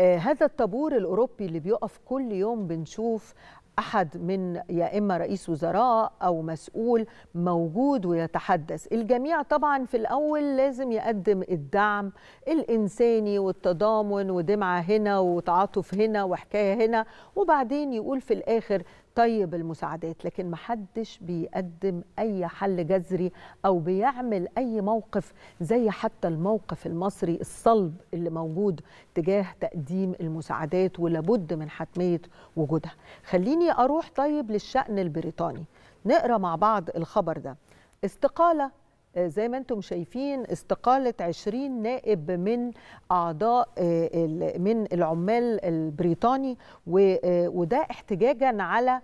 هذا الطابور الأوروبي اللي بيقف كل يوم بنشوف أحد من يا إما رئيس وزراء أو مسؤول موجود ويتحدث. الجميع طبعا في الأول لازم يقدم الدعم الإنساني والتضامن ودمعة هنا وتعاطف هنا وحكاية هنا، وبعدين يقول في الآخر طيب المساعدات، لكن محدش بيقدم أي حل جذري أو بيعمل أي موقف زي حتى الموقف المصري الصلب اللي موجود تجاه تقديم المساعدات ولابد من حتمية وجودها. خليني أروح طيب للشأن البريطاني، نقرأ مع بعض الخبر ده. استقالة زي ما انتم شايفين، استقالة 20 نائب من أعضاء من العمال البريطاني، وده احتجاجا على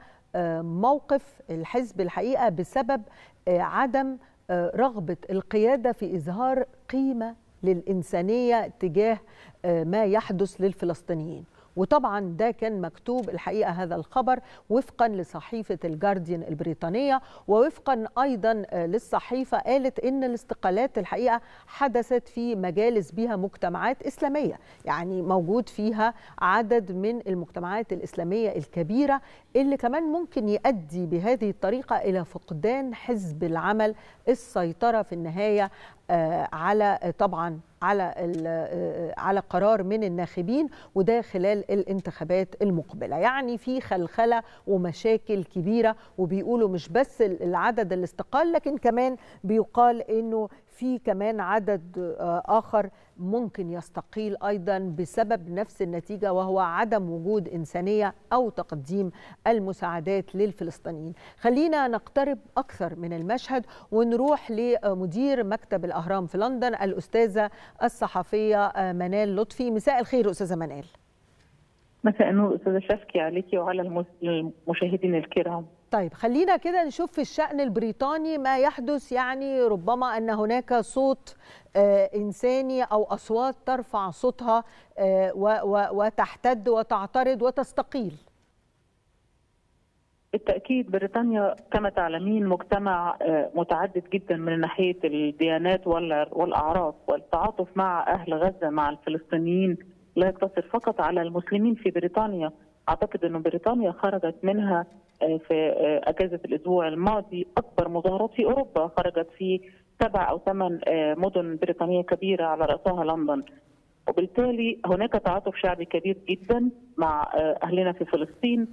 موقف الحزب الحقيقة بسبب عدم رغبة القيادة في إظهار قيمة للإنسانية تجاه ما يحدث للفلسطينيين. وطبعا ده كان مكتوب الحقيقة هذا الخبر وفقا لصحيفة الجارديان البريطانية، ووفقا أيضا للصحيفة قالت إن الاستقالات الحقيقة حدثت في مجالس بها مجتمعات إسلامية، يعني موجود فيها عدد من المجتمعات الإسلامية الكبيرة اللي كمان ممكن يؤدي بهذه الطريقة إلى فقدان حزب العمل السيطرة في النهاية على طبعا على قرار من الناخبين، وده خلال الانتخابات المقبلة. يعني في خلخلة ومشاكل كبيرة، وبيقولوا مش بس العدد اللي استقال، لكن كمان بيقال إنه في كمان عدد آخر ممكن يستقيل أيضا بسبب نفس النتيجة، وهو عدم وجود إنسانية أو تقديم المساعدات للفلسطينيين. خلينا نقترب أكثر من المشهد ونروح لمدير مكتب الأهرام في لندن الأستاذة الصحفية منال لطفي. مساء الخير أستاذة منال. مساء النور أستاذة شفكي، عليكي وعلى المشاهدين الكرام. طيب خلينا كده نشوف في الشأن البريطاني ما يحدث، يعني ربما أن هناك صوت إنساني أو أصوات ترفع صوتها وتحتد وتعترض وتستقيل. بالتأكيد بريطانيا كما تعلمين مجتمع متعدد جدا من ناحية الديانات والأعراف، والتعاطف مع أهل غزة مع الفلسطينيين لا يقتصر فقط على المسلمين في بريطانيا. أعتقد أن بريطانيا خرجت منها في أجازة الأسبوع الماضي أكبر مظاهرات في أوروبا، خرجت في 7 أو 8 مدن بريطانية كبيرة على رأسها لندن، وبالتالي هناك تعاطف شعبي كبير جدا مع أهلنا في فلسطين.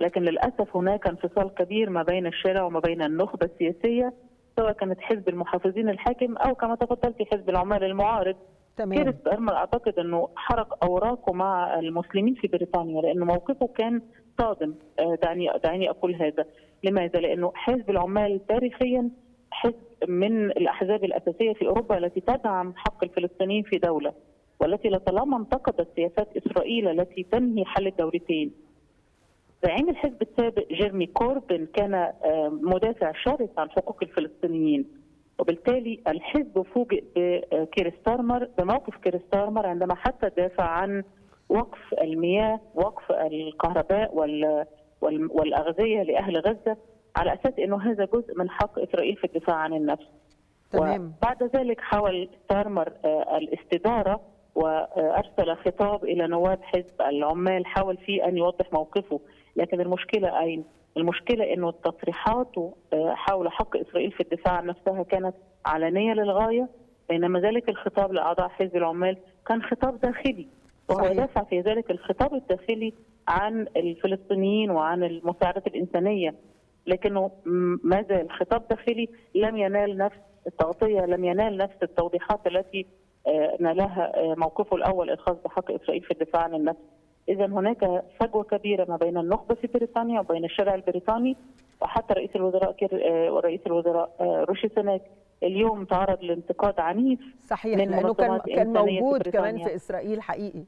لكن للأسف هناك انفصال كبير ما بين الشارع وما بين النخبة السياسية، سواء كانت حزب المحافظين الحاكم أو كما تفضلت حزب العمال المعارض. كير ستارمر أعتقد أنه حرق أوراقه مع المسلمين في بريطانيا لأنه موقفه كان صادم. دعني أقول هذا. لماذا؟ لأنه حزب العمال تاريخيا حزب من الأحزاب الأساسية في أوروبا التي تدعم حق الفلسطينيين في دولة، والتي لطالما انتقدت سياسات إسرائيل التي تنهي حل الدولتين. زعيم الحزب السابق جيرمي كوربن كان مدافع شرس عن حقوق الفلسطينيين، وبالتالي الحزب فوجئ بكير ستارمر، بموقف كير ستارمر عندما حتى دافع عن وقف المياه، وقف الكهرباء والأغذية لأهل غزة، على أساس أنه هذا جزء من حق إسرائيل في الدفاع عن النفس. تمام. وبعد ذلك حاول ستارمر الاستدارة وأرسل خطاب إلى نواب حزب العمال، حاول فيه أن يوضح موقفه. لكن المشكلة أين؟ المشكلة أنه تصريحاته حول حق إسرائيل في الدفاع عن نفسها كانت علنية للغاية، بينما ذلك الخطاب لأعضاء حزب العمال كان خطاب داخلي، وهو دافع في ذلك الخطاب الداخلي عن الفلسطينيين وعن المساعدات الإنسانية. لكنه ماذا؟ الخطاب الداخلي لم ينال نفس التغطية، لم ينال نفس التوضيحات التي نالها موقفه الأول الخاص بحق إسرائيل في الدفاع عن النفس. إذا هناك فجوة كبيرة ما بين النخبة في بريطانيا وبين الشارع البريطاني، وحتى رئيس الوزراء ريشي سوناك اليوم تعرض لانتقاد عنيف. صحيح، لأنه كان موجود كمان في إسرائيل. حقيقي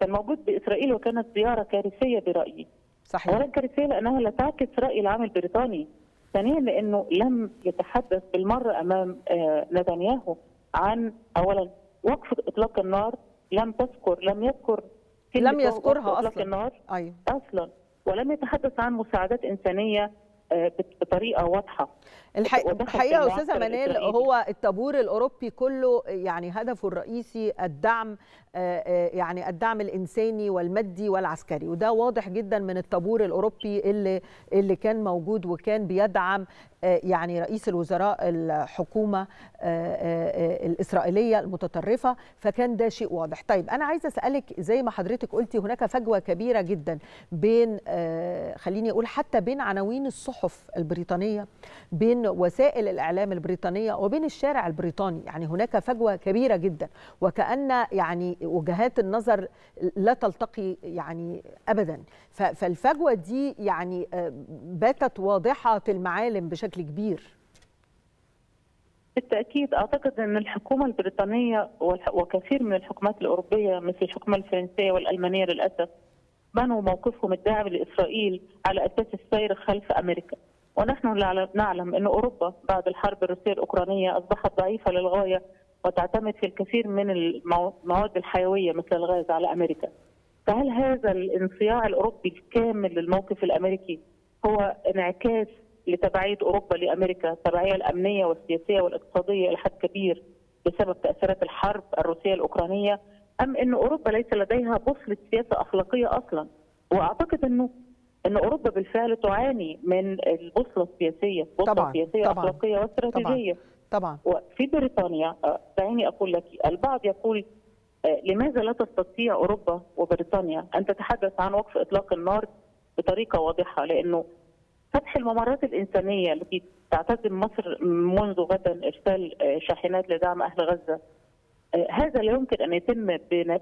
كان موجود بإسرائيل، وكانت زيارة كارثية برأيي. صحيح، أولا كارثية لأنها لا تعكس رأي العام البريطاني، ثانيا لأنه لم يتحدث بالمرة أمام نتنياهو عن أولا وقف إطلاق النار، لم يذكرها أصلا، ولم يتحدث عن مساعدات إنسانية بطريقة واضحة. الحقيقة أستاذة منال، هو الطابور الأوروبي كله يعني هدفه الرئيسي الدعم يعني الدعم الإنساني والمادي والعسكري، وده واضح جدا من الطابور الأوروبي اللي كان موجود وكان بيدعم يعني رئيس الوزراء الحكومة الإسرائيلية المتطرفة، فكان ده شيء واضح. طيب أنا عايزة أسألك، زي ما حضرتك قلتي هناك فجوة كبيرة جدا بين خليني أقول حتى بين عناوين الصحف البريطانية، بين وسائل الإعلام البريطانية وبين الشارع البريطاني، يعني هناك فجوة كبيرة جدا وكأن يعني وجهات النظر لا تلتقي يعني أبدا، فالفجوة دي يعني باتت واضحة المعالم بشكل كبير. بالتأكيد أعتقد أن الحكومة البريطانية وكثير من الحكومات الأوروبية مثل الحكومة الفرنسية والألمانية للأسف بنوا موقفهم الداعم لإسرائيل على أساس السير خلف أمريكا، ونحن نعلم أن أوروبا بعد الحرب الروسية الأوكرانية أصبحت ضعيفة للغاية وتعتمد في الكثير من المواد الحيوية مثل الغاز على أمريكا. فهل هذا الانصياع الأوروبي الكامل للموقف الأمريكي هو انعكاس لتبعية أوروبا لأمريكا، التبعية الأمنية والسياسية والاقتصادية إلى حد كبير بسبب تأثيرات الحرب الروسية الأوكرانية، أم أن أوروبا ليس لديها بصلة سياسة أخلاقية أصلا؟ وأعتقد أن أوروبا بالفعل تعاني من البصلة السياسية، بصلة سياسية أخلاقية واستراتيجية. طبعا وفي بريطانيا دعيني أقول لك، البعض يقول لماذا لا تستطيع أوروبا وبريطانيا أن تتحدث عن وقف إطلاق النار بطريقة واضحة، لأنه فتح الممرات الإنسانية التي تعتزم مصر منذ غدا إرسال شاحنات لدعم أهل غزة، هذا لا يمكن أن يتم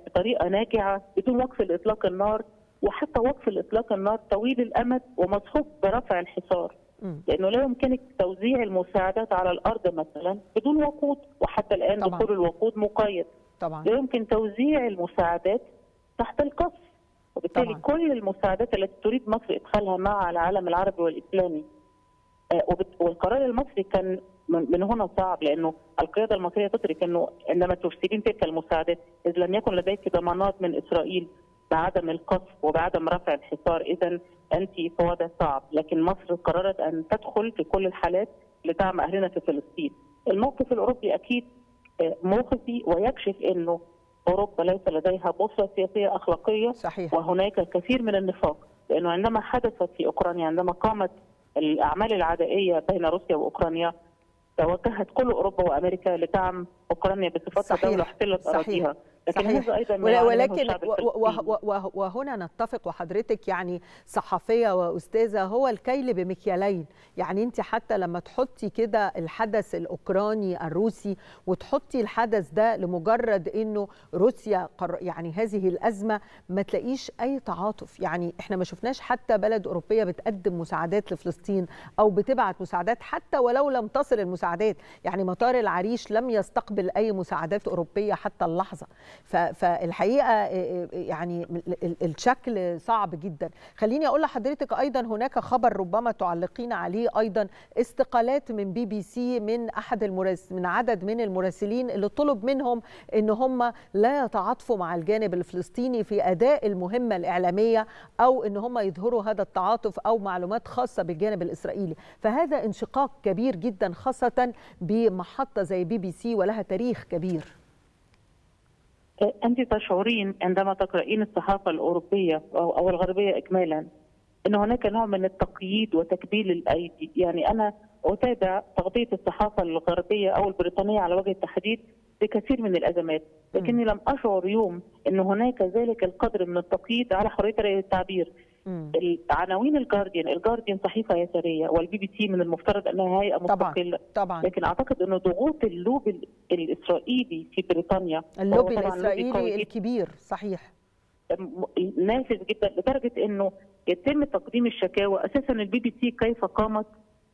بطريقة ناجعة بدون وقف إطلاق النار، وحتى وقف إطلاق النار طويل الأمد ومصحوب برفع الحصار، لأنه لا يمكنك توزيع المساعدات على الأرض مثلا بدون وقود، وحتى الآن دخول الوقود مقيد. لا يمكن توزيع المساعدات تحت القصف، وبالتالي كل المساعدات التي تريد مصر إدخالها مع العالم العربي والإسلامي، والقرار المصري كان من هنا صعب، لأنه القيادة المصرية تدرك أنه عندما ترسلين تلك المساعدات إذ لم يكن لديك ضمانات من إسرائيل بعدم القصف وبعدم رفع الحصار، إذا أنت في وضع صعب. لكن مصر قررت أن تدخل في كل الحالات لدعم أهلنا في فلسطين. الموقف الأوروبي أكيد موقفي، ويكشف أنه أوروبا ليس لديها بصرة سياسية أخلاقية. صحيح. وهناك الكثير من النفاق، لأنه عندما حدثت في أوكرانيا، عندما قامت الأعمال العدائية بين روسيا وأوكرانيا، توجهت كل أوروبا وأمريكا لدعم أوكرانيا بصفتها دولة احتلت أراضيها. لكن هذا أيضا ولكن وهنا نتفق وحضرتك يعني صحفية وأستاذة، هو الكيل بمكيالين، يعني أنت حتى لما تحطي كده الحدث الأوكراني الروسي وتحطي الحدث ده لمجرد أنه روسيا يعني هذه الأزمة، ما تلاقيش أي تعاطف. يعني إحنا ما شفناش حتى بلد أوروبية بتقدم مساعدات لفلسطين أو بتبعت مساعدات، حتى ولو لم تصل المساعدات، يعني مطار العريش لم يستقبل أي مساعدات أوروبية حتى اللحظة. فالحقيقة يعني الشكل صعب جدا. خليني أقول لحضرتك أيضا هناك خبر ربما تعلقين عليه أيضا، استقالات من بي بي سي من أحد من عدد من المراسلين اللي طلب منهم إن هم لا يتعاطفوا مع الجانب الفلسطيني في أداء المهمة الإعلامية، أو إن هم يظهروا هذا التعاطف أو معلومات خاصة بالجانب الإسرائيلي. فهذا انشقاق كبير جدا، خاصة بمحطة زي بي بي سي ولها تاريخ كبير. أنت تشعرين عندما تقرأين الصحافة الأوروبية أو الغربية إجمالا أن هناك نوع من التقييد وتكبيل الأيدي. يعني أنا أتابع تغطية الصحافة الغربية أو البريطانية على وجه التحديد بكثير من الأزمات، لكني لم أشعر يوم أن هناك ذلك القدر من التقييد على حرية التعبير. عناوين الجارديان صحيفة يسارية، والبي بي سي من المفترض أنها هيئة مستقلة. طبعا. لكن أعتقد أنه ضغوط اللوبي الإسرائيلي في بريطانيا، اللوبي الإسرائيلي الكبير، صحيح، نافذ جدا، لدرجة أنه يتم تقديم الشكاوى. أساسا البي بي سي كيف قامت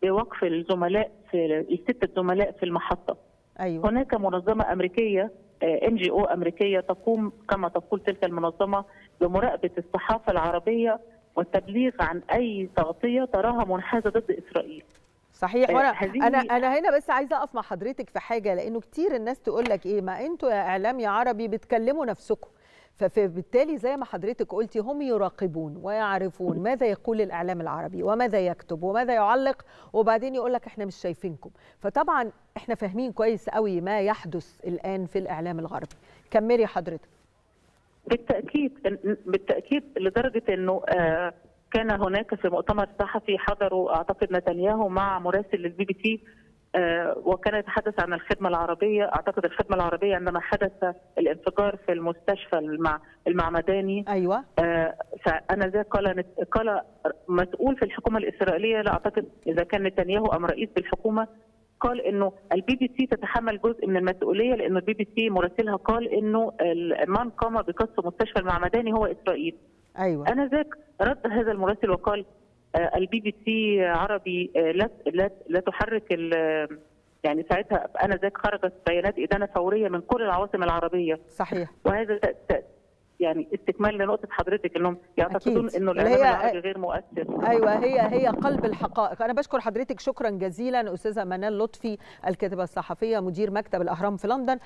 بوقف الزملاء في الستة زملاء في المحطة. أيوة. هناك منظمة أمريكية NGO أمريكية تقوم كما تقول تلك المنظمة بمراقبة الصحافة العربية والتبليغ عن أي تغطية تراها منحازة ضد إسرائيل. صحيح. أنا هنا بس عايزة أقف مع حضرتك في حاجة، لأنه كتير الناس تقول لك إيه، ما أنتوا يا إعلام يا عربي بتكلموا نفسكم، فبالتالي زي ما حضرتك قلتي هم يراقبون ويعرفون ماذا يقول الإعلام العربي وماذا يكتب وماذا يعلق، وبعدين يقول لك احنا مش شايفينكم. فطبعا احنا فاهمين كويس قوي ما يحدث الآن في الإعلام الغربي. كملي حضرتك. بالتأكيد لدرجة أنه كان هناك في مؤتمر صحفي حضروا أعتقد نتنياهو مع مراسل للبي بي سي، وكان يتحدث عن الخدمة العربية. أعتقد الخدمة العربية عندما حدث الانفجار في المستشفى المعمداني، أيوة، فأنا زي قال مسؤول في الحكومة الإسرائيلية، لا أعتقد إذا كان نتنياهو أم رئيس بالحكومة، قال إنه البي بي سي تتحمل جزء من المسؤولية، لأنه البي بي سي مراسلها قال إنه من قام بقصف مستشفى المعمداني هو إسرائيل. أيوة. أنا ذاك رد هذا المراسل وقال البي بي سي عربي، لا لا لا تحرك يعني ساعتها أنا ذاك خرجت بيانات إدانة فورية من كل العواصم العربية. صحيح. وهذا يعني استكمال لنقطة حضرتك، انهم يعتقدون انه الإعلام العربي غير مؤثر. ايوه، هي قلب الحقائق. انا بشكر حضرتك شكرا جزيلا استاذة منال لطفي، الكاتبة الصحفية مدير مكتب الأهرام في لندن.